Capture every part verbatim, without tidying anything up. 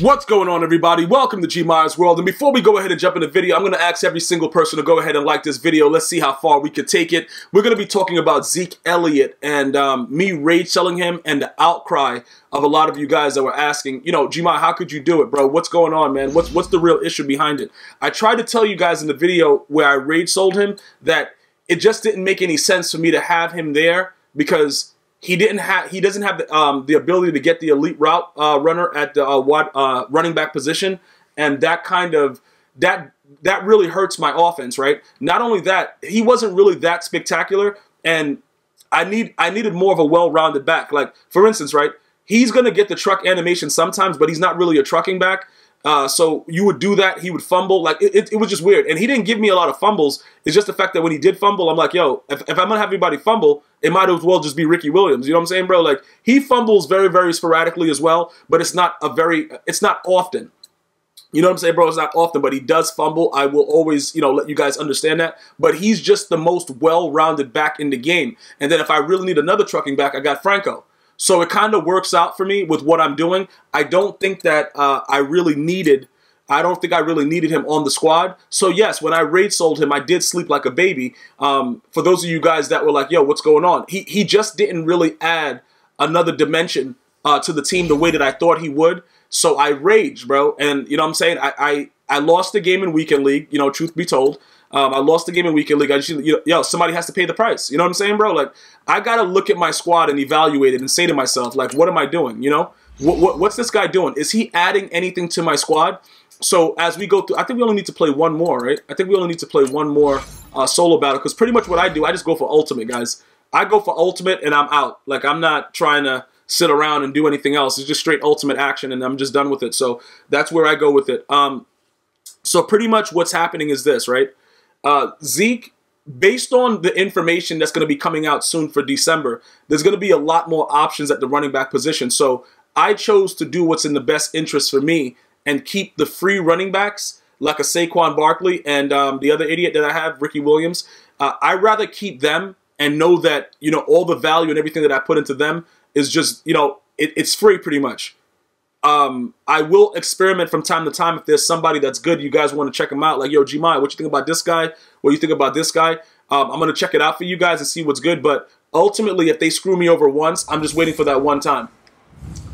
What's going on, everybody? Welcome to G Myers World, and before we go ahead and jump into the video, I'm going to ask every single person to go ahead and like this video. Let's see how far we could take it. We're going to be talking about Zeke Elliott and um, me rage selling him and the outcry of a lot of you guys that were asking, you know, G Myers, how could you do it, bro? What's going on, man? What's, what's the real issue behind it? I tried to tell you guys in the video where I rage sold him that it just didn't make any sense for me to have him there because He didn't have. He doesn't have the, um, the ability to get the elite route uh, runner at the uh, wide, uh, running back position, and that kind of that that really hurts my offense, right? Not only that, he wasn't really that spectacular, and I need I needed more of a well-rounded back. Like for instance, right, he's gonna get the truck animation sometimes, but he's not really a trucking back. Uh, so you would do that, he would fumble. Like it, it, it was just weird, and he didn't give me a lot of fumbles. It's just the fact that when he did fumble, I'm like, yo, if, if I'm gonna have anybody fumble, it might as well just be Ricky Williams. You know what I'm saying, bro? Like, he fumbles very, very sporadically as well, but it's not a very, it's not often. You know what I'm saying, bro? It's not often, but he does fumble. I will always, you know, let you guys understand that. But he's just the most well-rounded back in the game. And then if I really need another trucking back, I got Franco. So it kind of works out for me with what I'm doing. I don't think that uh, I really needed... I don't think I really needed him on the squad. So yes, when I raid sold him, I did sleep like a baby. Um, for those of you guys that were like, yo, what's going on? He, he just didn't really add another dimension uh, to the team the way that I thought he would. So I raged, bro. And you know what I'm saying? I, I, I lost the game in Weekend League, you know, truth be told. Um, I lost the game in Weekend League. I just, you know, yo, somebody has to pay the price. You know what I'm saying, bro? Like, I got to look at my squad and evaluate it and say to myself, like, what am I doing? You know, what, what, what's this guy doing? Is he adding anything to my squad? So as we go through, I think we only need to play one more, right? I think we only need to play one more uh, solo battle, because pretty much what I do, I just go for ultimate, guys. I go for ultimate and I'm out. Like, I'm not trying to sit around and do anything else. It's just straight ultimate action and I'm just done with it. So that's where I go with it. Um, so pretty much what's happening is this, right? Uh, Zeke, based on the information that's going to be coming out soon for December, there's going to be a lot more options at the running back position. So I chose to do what's in the best interest for me and keep the free running backs like a Saquon Barkley and um, the other idiot that I have, Ricky Williams. Uh, I'd rather keep them and know that, you know, all the value and everything that I put into them is just, you know, it, it's free pretty much. Um, I will experiment from time to time. If there's somebody that's good, you guys want to check them out. Like, yo, G-Mai, what you think about this guy? What do you think about this guy? Um, I'm going to check it out for you guys and see what's good. But ultimately, if they screw me over once, I'm just waiting for that one time.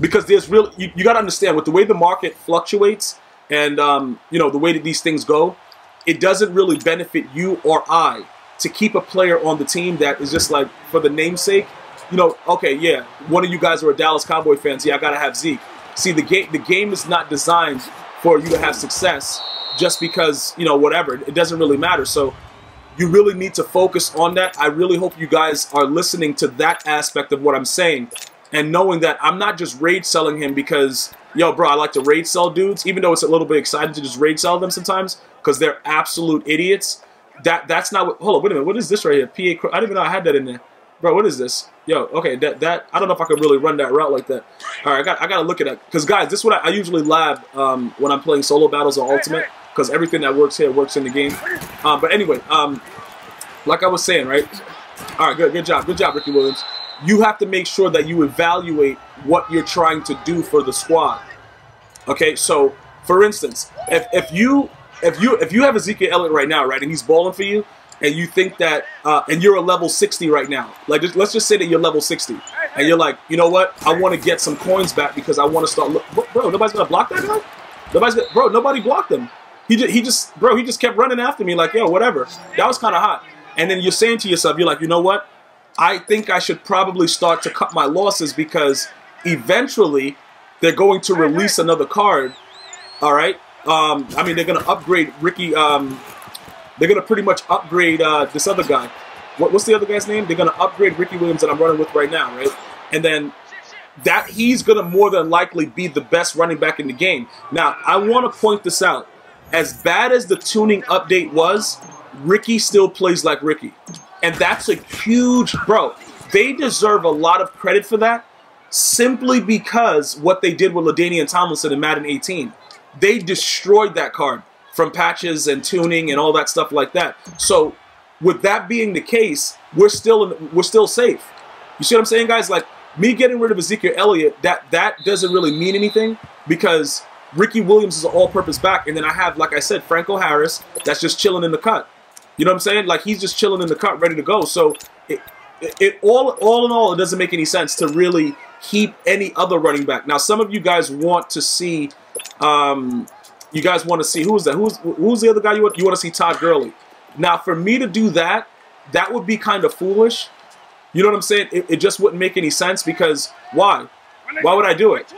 Because there's real, you, you got to understand, with the way the market fluctuates and, um, you know, the way that these things go, it doesn't really benefit you or I to keep a player on the team that is just like, for the namesake, you know, okay, yeah, one of you guys are a Dallas Cowboy fans, yeah, I got to have Zeke. See, the, ga the game is not designed for you to have success just because, you know, whatever. It doesn't really matter. So you really need to focus on that. I really hope you guys are listening to that aspect of what I'm saying, and knowing that I'm not just rage selling him because, yo, bro, I like to rage sell dudes, even though it's a little bit exciting to just rage sell them sometimes because they're absolute idiots. That That's not what... Hold on, wait a minute. What is this right here? P A... I didn't even know I had that in there. Bro, what is this? Yo, okay, that... that I don't know if I could really run that route like that. All right, I got I got to look at that. Because, guys, this is what I, I usually lab um, when I'm playing solo battles or Ultimate, because everything that works here works in the game. Um, but anyway, um, like I was saying, right? All right, good, good job. Good job, Ricky Williams. You have to make sure that you evaluate what you're trying to do for the squad. Okay, so for instance, if, if you if you if you have Ezekiel Elliott right now, right, and he's balling for you, and you think that, uh, and you're a level sixty right now, like just, let's just say that you're level sixty, and you're like, you know what, I want to get some coins back because I want to start. Look, bro, nobody's gonna block that guy. Nobody's gonna, bro, nobody blocked him. He just, he just, bro, he just kept running after me like, yo, whatever. That was kind of hot. And then you're saying to yourself, you're like, you know what? I think I should probably start to cut my losses because eventually they're going to release another card, all right? Um, I mean, they're going to upgrade Ricky. Um, they're going to pretty much upgrade uh, this other guy. What, what's the other guy's name? They're going to upgrade Ricky Williams that I'm running with right now, right? And then that he's going to more than likely be the best running back in the game. Now, I want to point this out. As bad as the tuning update was, Ricky still plays like Ricky. And that's a huge, bro, they deserve a lot of credit for that simply because what they did with LaDainian Tomlinson in Madden eighteen. They destroyed that card from patches and tuning and all that stuff like that. So with that being the case, we're still in, we're still safe. You see what I'm saying, guys? Like, me getting rid of Ezekiel Elliott, that, that doesn't really mean anything because Ricky Williams is an all-purpose back. And then I have, like I said, Franco Harris that's just chilling in the cut. You know what I'm saying? Like, he's just chilling in the cut, ready to go. So it, it, it all, all in all, it doesn't make any sense to really keep any other running back. Now, some of you guys want to see, um, you guys want to see, who's that? Who's, who's the other guy you want? You want to see Todd Gurley. Now, for me to do that, that would be kind of foolish. You know what I'm saying? It, it just wouldn't make any sense because why? Why would I do it?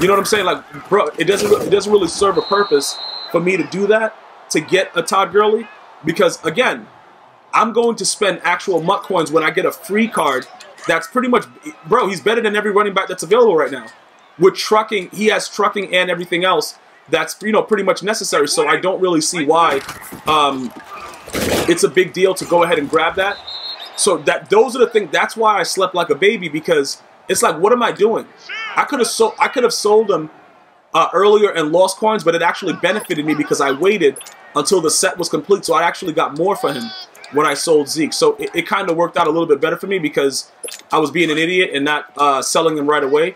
You know what I'm saying? Like, bro, it doesn't, it doesn't really serve a purpose for me to do that, to get a Todd Gurley. Because, again, I'm going to spend actual M U T coins when I get a free card that's pretty much, bro, he's better than every running back that's available right now. With trucking, he has trucking and everything else that's, you know, pretty much necessary. So I don't really see why um, it's a big deal to go ahead and grab that. So that those are the things, that's why I slept like a baby, because it's like, what am I doing? I could have sold, I could have sold them uh, earlier and lost coins, but it actually benefited me because I waited until the set was complete, so I actually got more for him when I sold Zeke. So it, it kind of worked out a little bit better for me because I was being an idiot and not uh, selling them right away.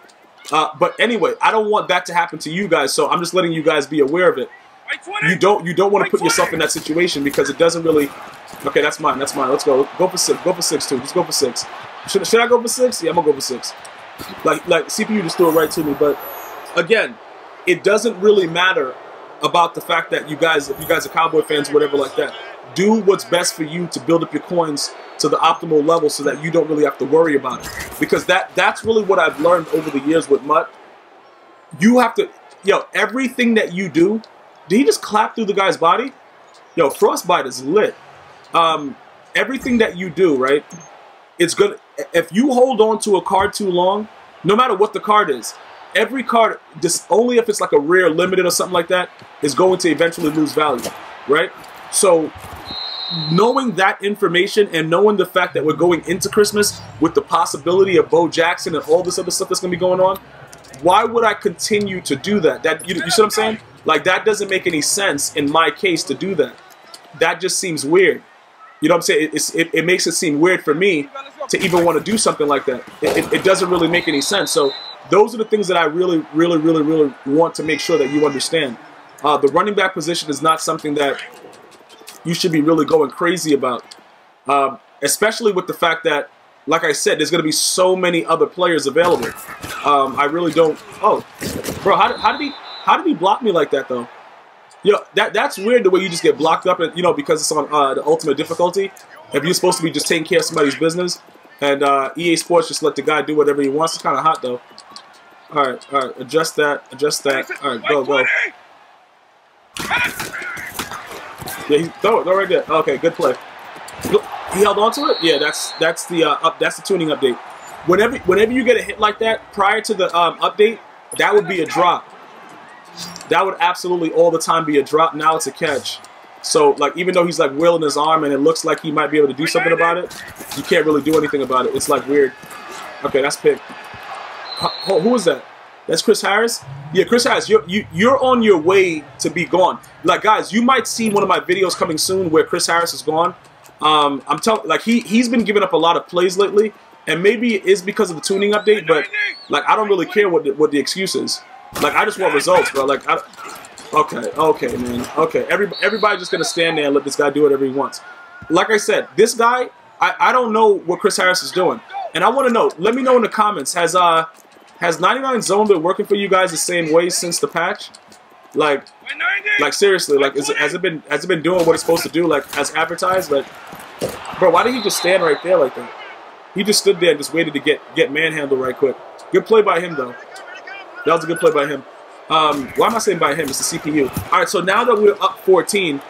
Uh, but anyway, I don't want that to happen to you guys, so I'm just letting you guys be aware of it. You don't, you don't want to put yourself in that situation because it doesn't really... Okay, that's mine, that's mine. Let's go. Go for six. Go for six, too. Just go for six. Should, should I go for six? Yeah, I'm going to go for six. Like, like C P U just threw it right to me. But, again, it doesn't really matter about the fact that you guys, if you guys are Cowboy fans or whatever like that, do what's best for you to build up your coins to the optimal level so that you don't really have to worry about it. Because that that's really what I've learned over the years with M U T. You have to, yo, everything that you do, did he just clap through the guy's body? Yo, Frostbite is lit. Um, everything that you do, right, it's good. If you hold on to a card too long, no matter what the card is, every card, just only if it's like a rare, limited, or something like that, is going to eventually lose value, right? So knowing that information and knowing the fact that we're going into Christmas with the possibility of Bo Jackson and all this other stuff that's going to be going on, why would I continue to do that? That you, you see what I'm saying? Like, that doesn't make any sense in my case to do that. That just seems weird. You know what I'm saying? It's, it, it makes it seem weird for me to even want to do something like that. It, it, it doesn't really make any sense. So those are the things that I really, really, really, really want to make sure that you understand. Uh, the running back position is not something that you should be really going crazy about, um, especially with the fact that, like I said, there's going to be so many other players available. Um, I really don't. Oh, bro, how, how did he how did he block me like that, though? You know, that, that's weird the way you just get blocked up, and, you know, because it's on uh, the ultimate difficulty. If you're supposed to be just taking care of somebody's business, and uh, E A Sports just let the guy do whatever he wants. It's kind of hot, though. All right, all right, adjust that, adjust that. All right, go, go. Yeah, he, throw it, throw it right there. Okay, good play. He held on to it. Yeah, that's that's the uh, up, that's the tuning update. Whenever whenever you get a hit like that prior to the um, update, that would be a drop. That would absolutely all the time be a drop. Now it's a catch. So, like, even though he's, like, wheeling his arm and it looks like he might be able to do something about it, you can't really do anything about it. It's, like, weird. Okay, that's pick. Who, who is that? That's Chris Harris? Yeah, Chris Harris, you're, you, you're on your way to be gone. Like, guys, you might see one of my videos coming soon where Chris Harris is gone. Um, I'm telling, like, he, he's been giving up a lot of plays lately, and maybe it is because of the tuning update, but, like, I don't really care what the, what the excuse is. Like, I just want results, bro. Like, I... Okay, okay, man. Okay, Every, everybody's just going to stand there and let this guy do whatever he wants. Like I said, this guy, I, I don't know what Chris Harris is doing. And I want to know, let me know in the comments, has uh has ninety-nine Zone been working for you guys the same way since the patch? Like, like seriously, like, is it, has, it been, has it been doing what it's supposed to do, like, as advertised? Like, bro, why did he just stand right there like that? He just stood there and just waited to get, get manhandled right quick. Good play by him, though. That was a good play by him. Um, why am I saying by him? It's the C P U. All right, so now that we're up fourteen,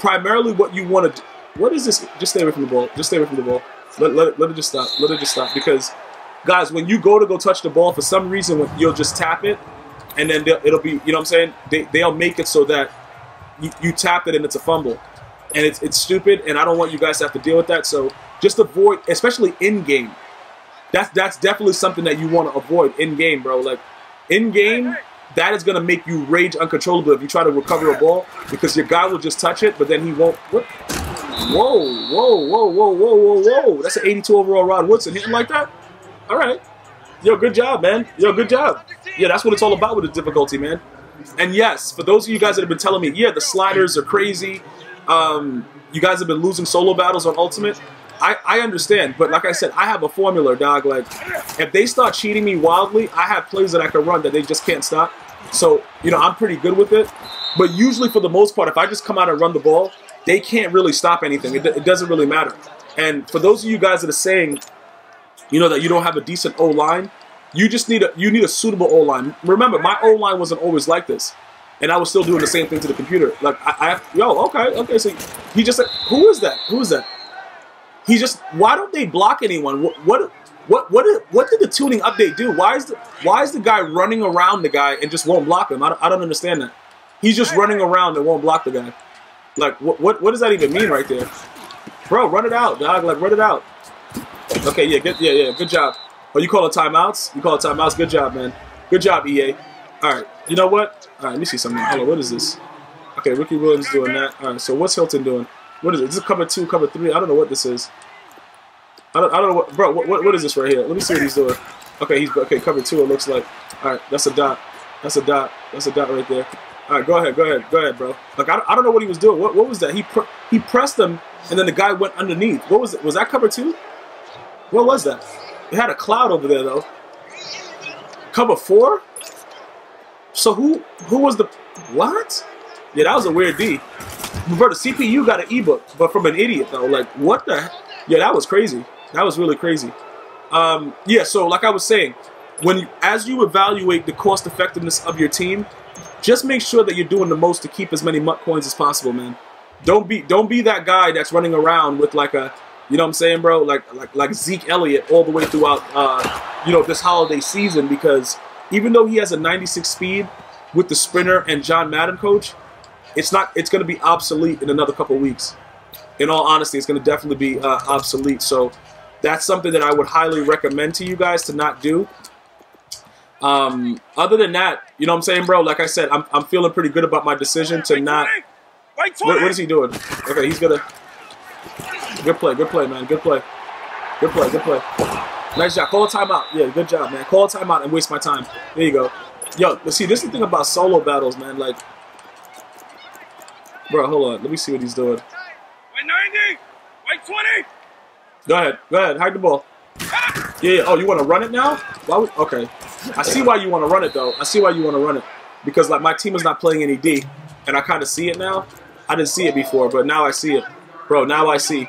primarily what you want to do... What is this? Just stay away from the ball. Just stay away from the ball. Let, let, it, let it just stop. Let it just stop. Because, guys, when you go to go touch the ball, for some reason, you'll just tap it, and then it'll be... You know what I'm saying? They, they'll make it so that you, you tap it and it's a fumble. And it's, it's stupid, and I don't want you guys to have to deal with that. So just avoid, especially in-game. That's, that's definitely something that you want to avoid in-game, bro. Like, in-game... That is going to make you rage uncontrollably if you try to recover a ball because your guy will just touch it, but then he won't. What? Whoa, whoa, whoa, whoa, whoa, whoa, whoa. That's an eighty-two overall Rod Woodson hitting like that? All right. Yo, good job, man. Yo, good job. Yeah, that's what it's all about with the difficulty, man. And yes, for those of you guys that have been telling me, yeah, the sliders are crazy, um, you guys have been losing solo battles on Ultimate, I, I understand, but like I said, I have a formula, dog. Like, if they start cheating me wildly, I have plays that I can run that they just can't stop. So, you know, I'm pretty good with it. But usually, for the most part, if I just come out and run the ball, they can't really stop anything. It, it doesn't really matter. And for those of you guys that are saying, you know, that you don't have a decent O-line, you just need a, you need a suitable O-line. Remember, my O-line wasn't always like this. And I was still doing the same thing to the computer. Like, I, I yo, okay, okay. So he just said, who is that? Who is that? He just, why don't they block anyone? What, what, what, what, what did the tuning update do? Why is the, why is the guy running around the guy and just won't block him? I don't, I don't understand that. He's just running around and won't block the guy. Like, what, what, what does that even mean right there? Bro, run it out, dog. Like, run it out. Okay, yeah, good, yeah, yeah, good job. Oh, you call it timeouts? You call it timeouts? Good job, man. Good job, E A. All right, you know what? All right, let me see something. Hold on, what is this? Okay, Ricky Williams doing that. All right, so what's Hilton doing? What is it? Is this cover two, cover three? I don't know what this is. I don't, I don't know what, bro, what, what, what is this right here? Let me see what he's doing. Okay, he's, okay, cover two, it looks like. All right, that's a dot. That's a dot. That's a dot right there. All right, go ahead, go ahead, go ahead, bro. Like, I, I don't know what he was doing. What, what was that? He, pr he pressed him, and then the guy went underneath. What was it? Was that cover two? What was that? It had a cloud over there, though. Cover four? So who, who was the, what? Yeah, that was a weird D. Roberta, C P U got an ebook, but from an idiot though. Like, what the heck? Yeah, that was crazy. That was really crazy. Um, yeah, so like I was saying, when you, as you evaluate the cost effectiveness of your team, just make sure that you're doing the most to keep as many M U T coins as possible, man. Don't be don't be that guy that's running around with like a, you know what I'm saying, bro? Like like like Zeke Elliott all the way throughout uh, you know, this holiday season, because even though he has a ninety-six speed with the sprinter and John Madden coach, it's not. It's going to be obsolete in another couple of weeks. In all honesty, it's going to definitely be uh, obsolete. So that's something that I would highly recommend to you guys to not do. Um, other than that, you know what I'm saying, bro? Like I said, I'm, I'm feeling pretty good about my decision to not... What, what is he doing? Okay, he's going to... Good play, good play, man. Good play. Good play, good play. Nice job. Call a timeout. Yeah, good job, man. Call a timeout and waste my time. There you go. Yo, see, this is the thing about solo battles, man. Like... Bro, hold on. Let me see what he's doing. one ninety! one twenty! Go ahead. Go ahead. Hide the ball. Yeah, yeah. Oh, you want to run it now? Why would, okay. I see why you want to run it, though. I see why you want to run it. Because, like, my team is not playing any D, and I kind of see it now. I didn't see it before, but now I see it. Bro, now I see.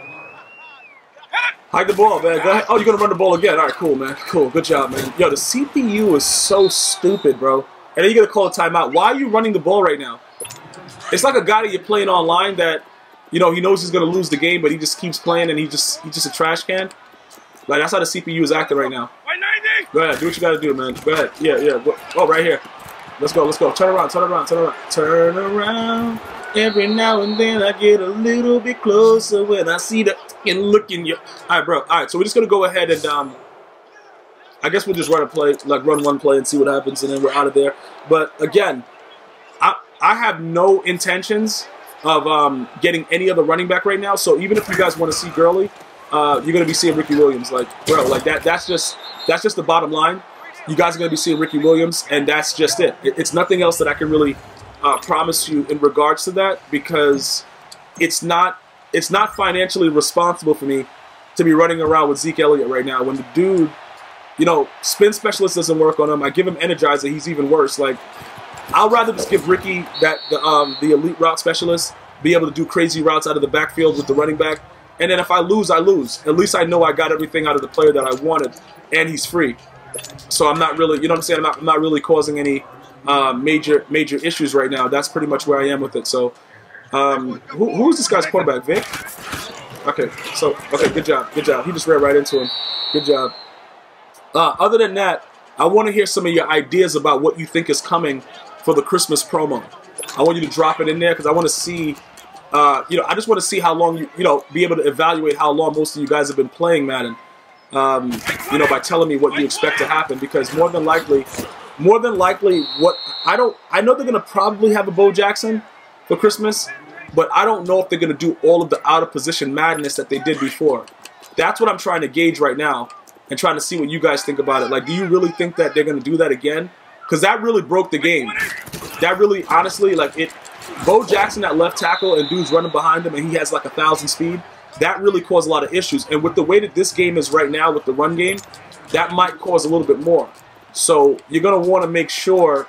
Hide the ball, man. Go ahead. Oh, you're going to run the ball again. All right, cool, man. Cool. Good job, man. Yo, the C P U is so stupid, bro. And then you're going to call a timeout. Why are you running the ball right now? It's like a guy that you're playing online that, you know, he knows he's going to lose the game, but he just keeps playing and he just he's just a trash can. Like, that's how the C P U is acting right now. one ninety! Go ahead. Do what you got to do, man. Go ahead. Yeah, yeah. Go. Oh, right here. Let's go. Let's go. Turn around. Turn around. Turn around. Turn around. Every now and then I get a little bit closer when I see the and look in your... All right, bro. All right. So we're just going to go ahead and... um. I guess we'll just run a play, like run one play and see what happens, and then we're out of there. But, again... I have no intentions of um, getting any other running back right now. So even if you guys want to see Gurley, uh, you're gonna be seeing Ricky Williams, like bro, like that. That's just that's just the bottom line. You guys are gonna be seeing Ricky Williams, and that's just it. It's nothing else that I can really uh, promise you in regards to that, because it's not it's not financially responsible for me to be running around with Zeke Elliott right now. When the dude, you know, spin specialist doesn't work on him. I give him Energizer, he's even worse. Like. I'd rather just give Ricky, that the, um, the elite route specialist, be able to do crazy routes out of the backfield with the running back. And then if I lose, I lose. At least I know I got everything out of the player that I wanted, and he's free. So I'm not really, you know what I'm saying, I'm not, I'm not really causing any uh, major major issues right now. That's pretty much where I am with it. So um, who, who is this guy's quarterback, Vic? Okay, so, okay, good job, good job. He just ran right into him. Good job. Uh, other than that, I want to hear some of your ideas about what you think is coming for the Christmas promo. I want you to drop it in there, because I want to see, uh, you know, I just want to see how long, you, you know, be able to evaluate how long most of you guys have been playing Madden, um, you know, by telling me what you expect to happen, because more than likely, more than likely, what, I don't, I know they're going to probably have a Bo Jackson for Christmas, but I don't know if they're going to do all of the out-of-position madness that they did before. That's what I'm trying to gauge right now, and trying to see what you guys think about it. Like, do you really think that they're going to do that again? Because that really broke the game. that really, honestly, like it, Bo Jackson at left tackle and dudes running behind him and he has like a thousand speed, that really caused a lot of issues. And with the way that this game is right now with the run game, that might cause a little bit more. So you're going to want to make sure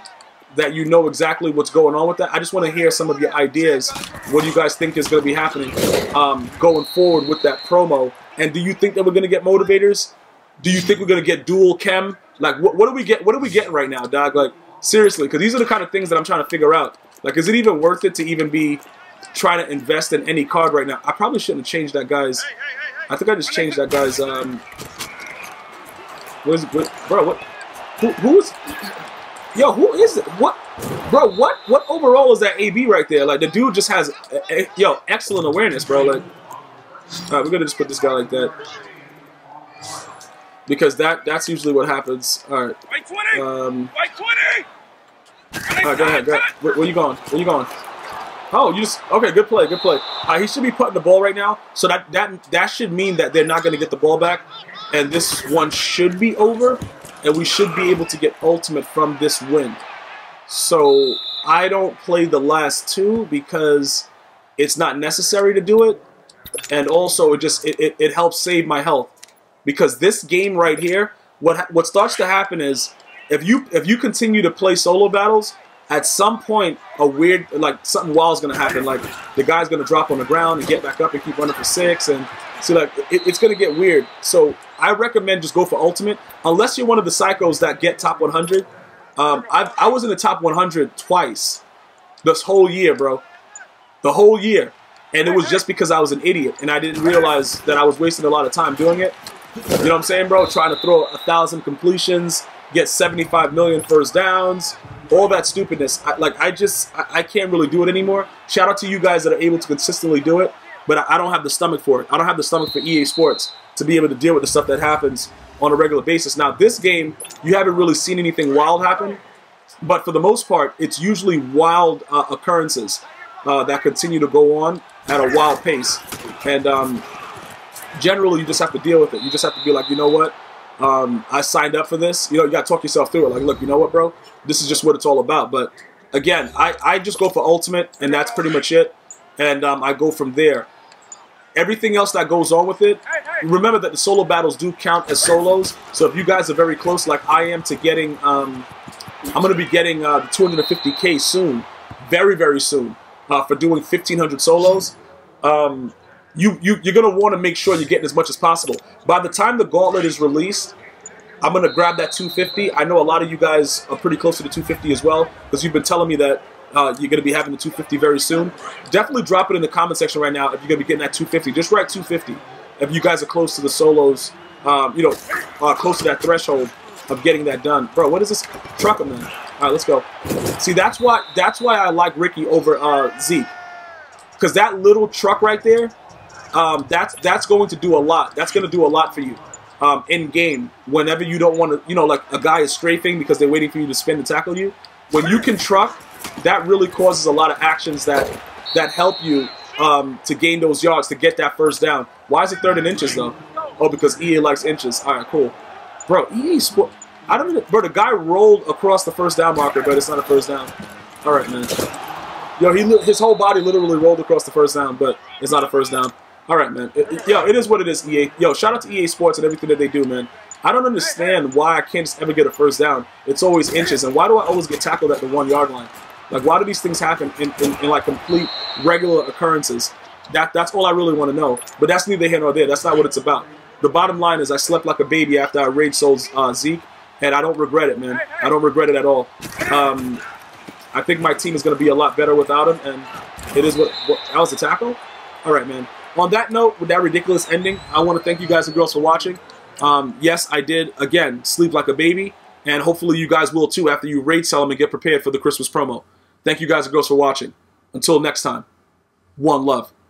that you know exactly what's going on with that. I just want to hear some of your ideas. What do you guys think is going to be happening um, going forward with that promo? And do you think that we're going to get motivators? Do you think we're going to get dual chem? Like, what, what do we get? What are we getting right now, dog? Like, seriously, because these are the kind of things that I'm trying to figure out. Like, is it even worth it to even be trying to invest in any card right now? I probably shouldn't have changed that guy's. I think I just changed that guy's. Um, what is it, what, bro? What? Who, who's? Yo, who is it? What, bro? What? What overall is that A B right there? Like, the dude just has, a, a, yo, excellent awareness, bro. Like, all right, we're gonna just put this guy like that because that—that's usually what happens. All right. Um, all right, go ahead. Go ahead. Where, where you going? Where you going? Oh, you just okay. Good play. Good play. Uh, he should be putting the ball right now, so that that that should mean that they're not gonna get the ball back, and this one should be over. And we should be able to get ultimate from this win. So I don't play the last two because it's not necessary to do it. And also it just it, it, it helps save my health. Because this game right here, what what starts to happen is if you if you continue to play solo battles, at some point a weird like something wild is gonna happen. Like the guy's gonna drop on the ground and get back up and keep running for six and so like it, it's gonna get weird. So I recommend just go for ultimate, unless you're one of the psychos that get top one hundred. Um, I've, I was in the top one hundred twice this whole year, bro. The whole year. And it was just because I was an idiot, and I didn't realize that I was wasting a lot of time doing it. You know what I'm saying, bro? Trying to throw one thousand completions, get seventy-five million first downs, all that stupidness. I, like, I just, I, I can't really do it anymore. Shout out to you guys that are able to consistently do it. But I don't have the stomach for it. I don't have the stomach for E A Sports to be able to deal with the stuff that happens on a regular basis. Now, this game, you haven't really seen anything wild happen. But for the most part, it's usually wild uh, occurrences uh, that continue to go on at a wild pace. And um, generally, you just have to deal with it. You just have to be like, you know what? Um, I signed up for this. You know, you got to talk yourself through it. Like, look, you know what, bro? This is just what it's all about. But, again, I, I just go for ultimate, and that's pretty much it. And um, I go from there. Everything else that goes on with it, remember that the solo battles do count as solos. So if you guys are very close, like I am, to getting, um, I'm going to be getting uh, two hundred fifty K soon, very, very soon, uh, for doing fifteen hundred solos. Um, you, you, you're going to want to make sure you're getting as much as possible. By the time the gauntlet is released, I'm going to grab that two fifty. I know a lot of you guys are pretty close to the two fifty as well, because you've been telling me that Uh, you're going to be having the two fifty very soon. Definitely drop it in the comment section right now if you're going to be getting that two fifty. Just write two fifty if you guys are close to the solos, um, you know, uh, close to that threshold of getting that done. Bro, what is this? Trucker, man. All right, let's go. See, that's why that's why I like Ricky over uh, Zeke. Because that little truck right there, um, that's, that's going to do a lot. That's going to do a lot for you um, in-game whenever you don't want to, you know, like a guy is strafing because they're waiting for you to spin and tackle you. When you can truck, that really causes a lot of actions that that help you um, to gain those yards, to get that first down. Why is it third and inches, though? Oh, because E A likes inches. All right, cool. Bro, E A, I don't even, bro, the guy rolled across the first down marker, but it's not a first down. All right, man. Yo, he, his whole body literally rolled across the first down, but it's not a first down. All right, man. It, it, yo, it is what it is, E A. Yo, shout out to E A Sports and everything that they do, man. I don't understand why I can't just ever get a first down. It's always inches, and why do I always get tackled at the one-yard line? Like, why do these things happen in, in, in like, complete regular occurrences? That That's all I really want to know. But that's neither here nor there. That's not what it's about. The bottom line is I slept like a baby after I rage-sold uh, Zeke, and I don't regret it, man. I don't regret it at all. Um, I think my team is going to be a lot better without him, and it is what, what – that was a tackle? All right, man. On that note, with that ridiculous ending, I want to thank you guys and girls for watching. Um, yes, I did, again, sleep like a baby, and hopefully you guys will too after you rage-sell him and get prepared for the Christmas promo. Thank you guys and girls for watching. Until next time, one love.